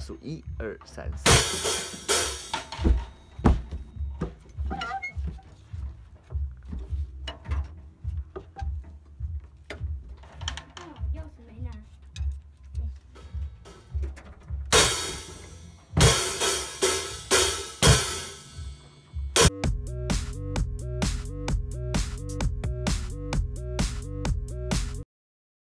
数1、2、3、4。